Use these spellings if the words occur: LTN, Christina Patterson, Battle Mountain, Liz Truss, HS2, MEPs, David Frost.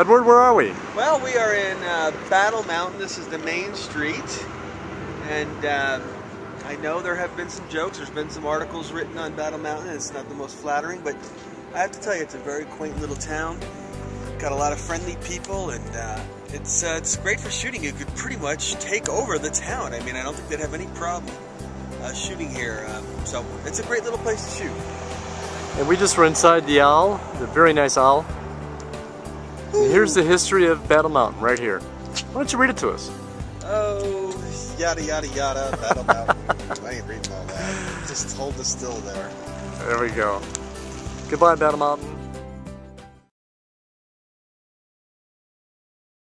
Edward, where are we? Well, we are in Battle Mountain. This is the main street. And I know there have been some jokes. There's been some articles written on Battle Mountain. It's not the most flattering, but I have to tell you, it's a very quaint little town. Got a lot of friendly people, and it's great for shooting. You could pretty much take over the town. I mean, I don't think they'd have any problem shooting here. So it's a great little place to shoot. And we just were inside the owl, the very nice owl. And here's the history of Battle Mountain right here. Why don't you read it to us? Oh, yada, yada, yada, Battle Mountain. I ain't reading all that. Just hold the still there. There we go. Goodbye, Battle Mountain.